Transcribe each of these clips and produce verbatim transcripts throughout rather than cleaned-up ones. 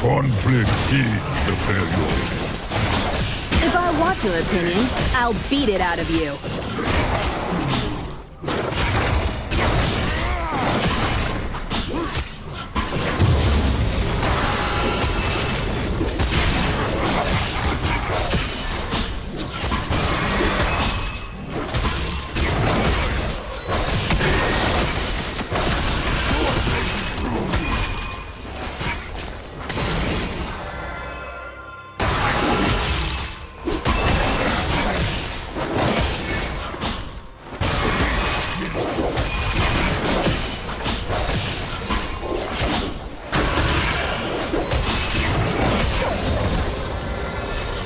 Conflict feeds the failure. If I want your opinion, I'll beat it out of you.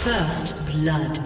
First blood.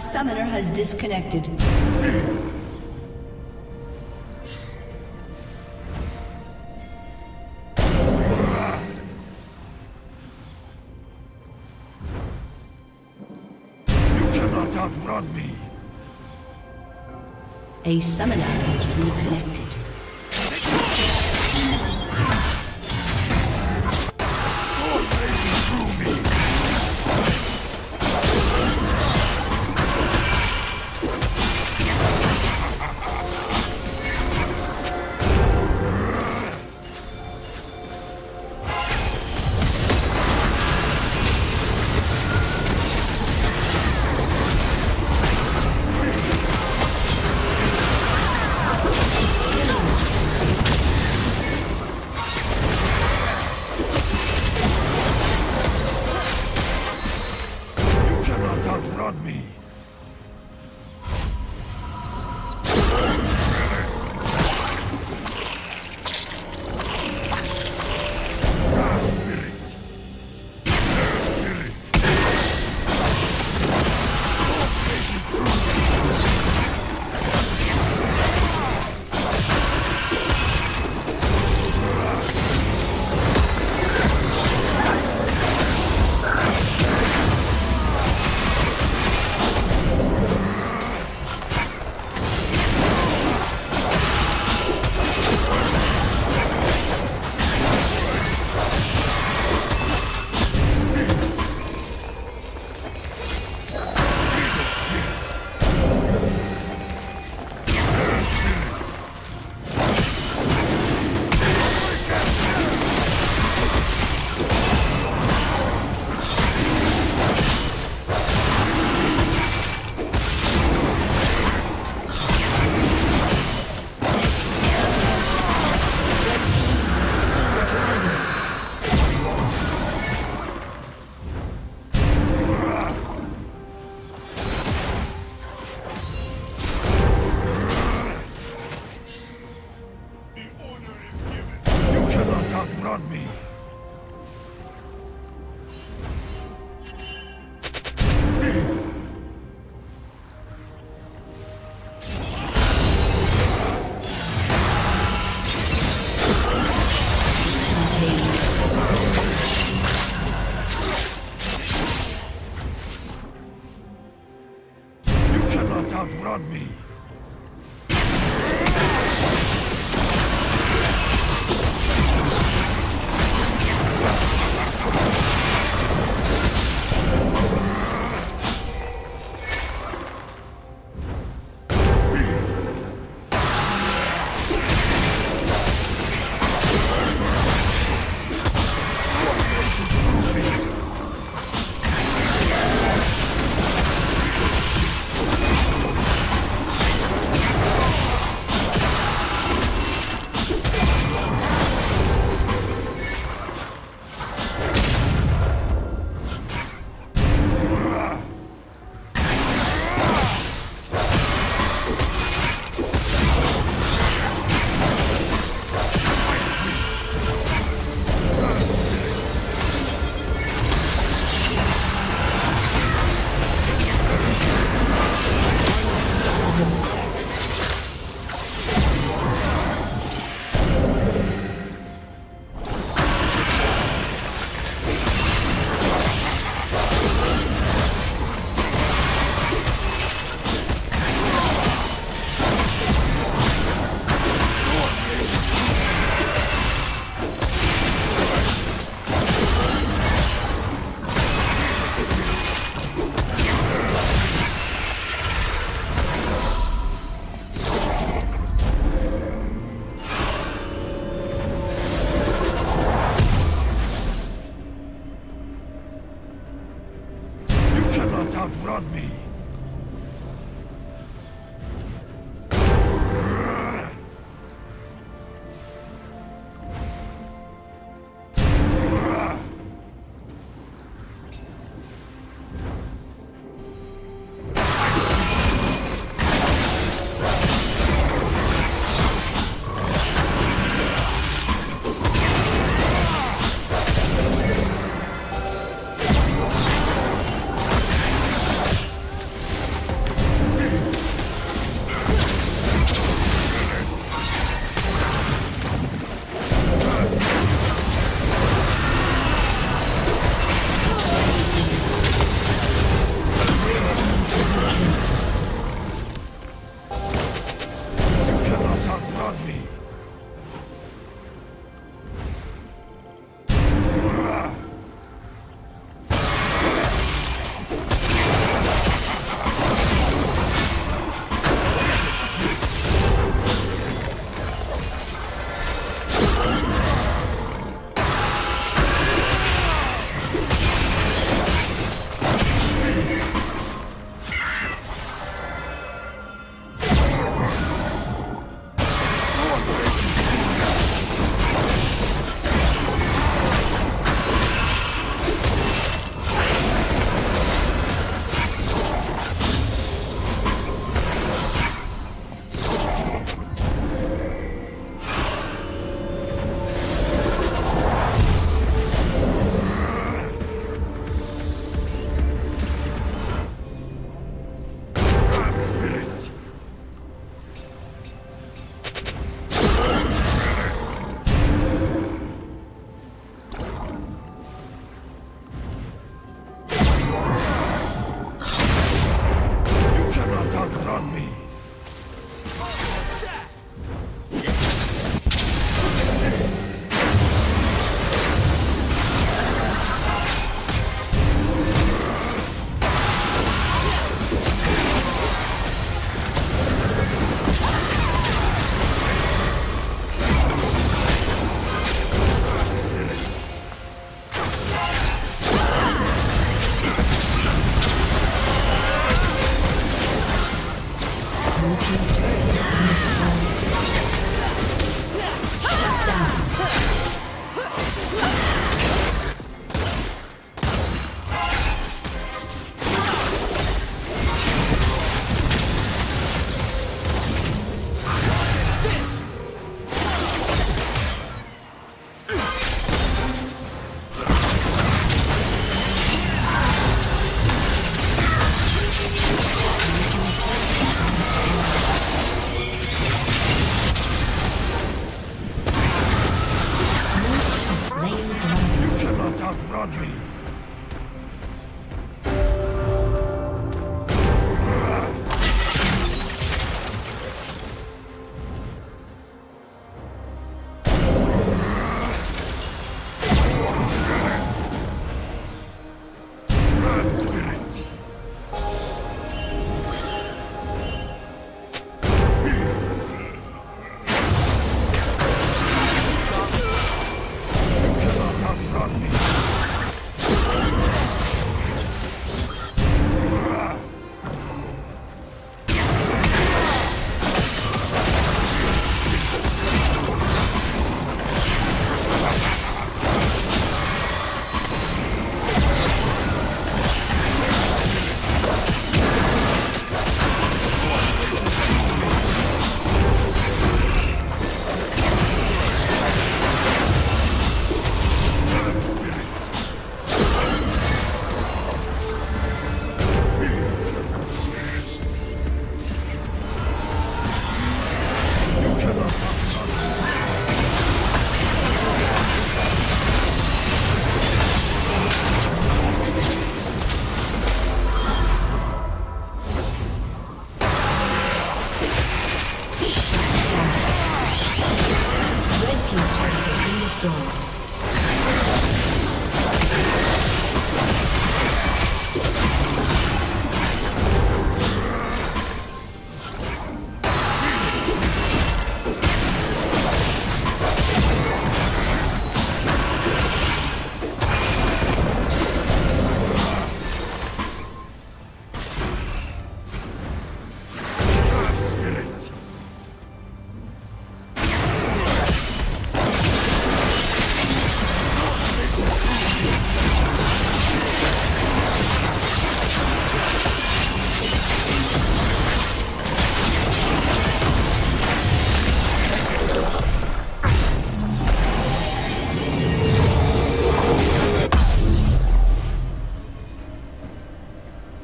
A summoner has disconnected. A summoner is reconnected. Run me!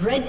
Red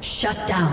Shut down.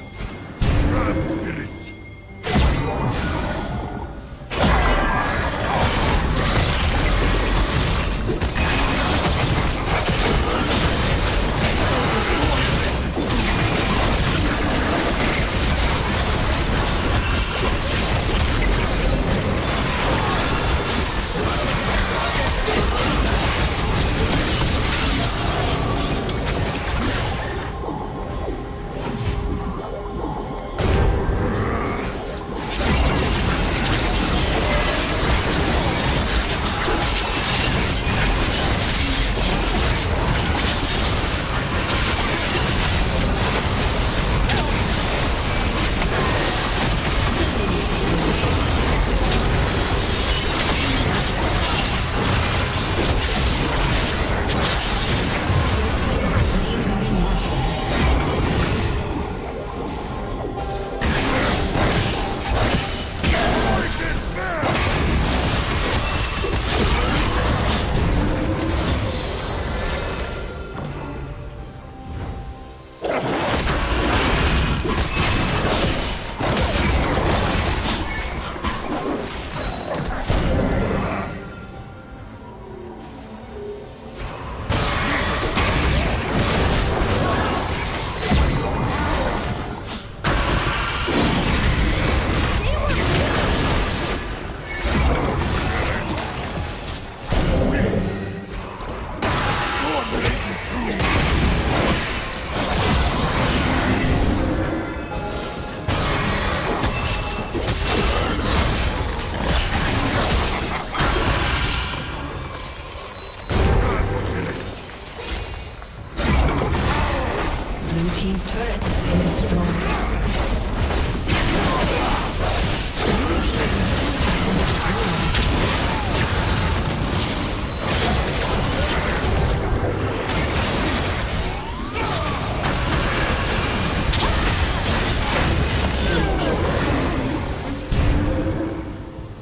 Run, Spirit!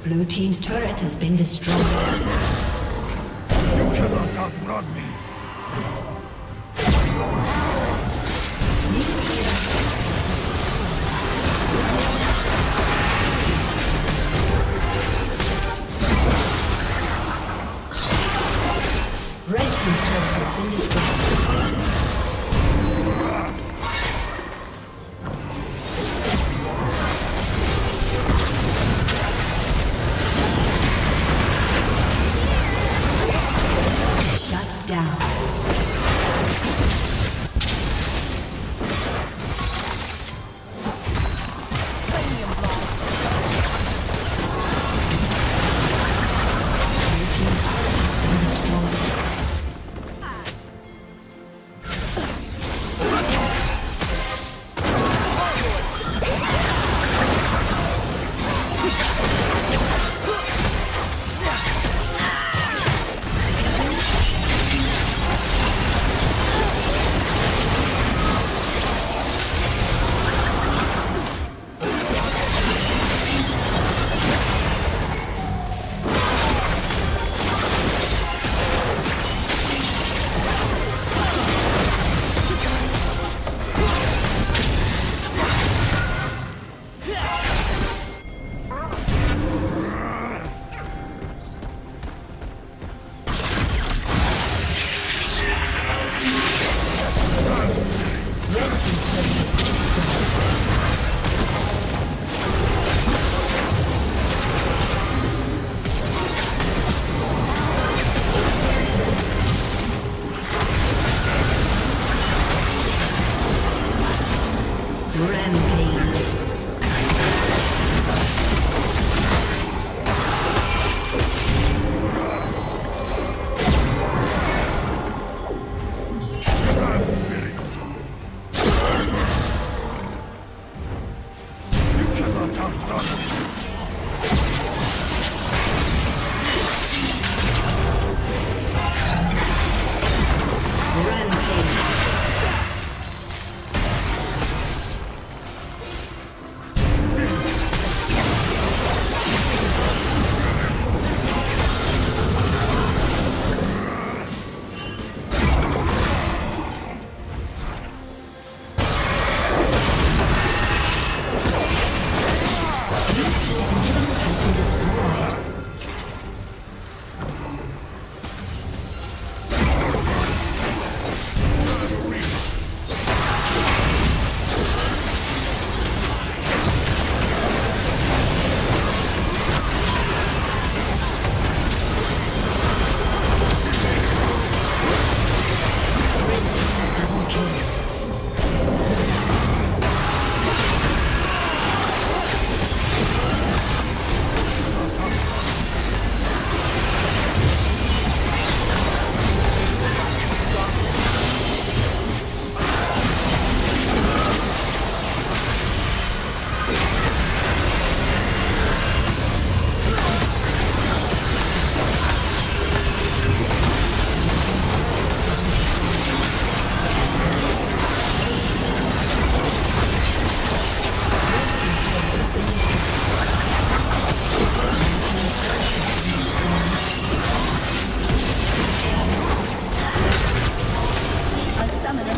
Blue team's turret has been destroyed. You cannot outrun me. Red team's turret has been destroyed. Yeah.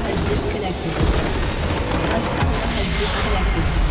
has disconnected. A summoner has disconnected.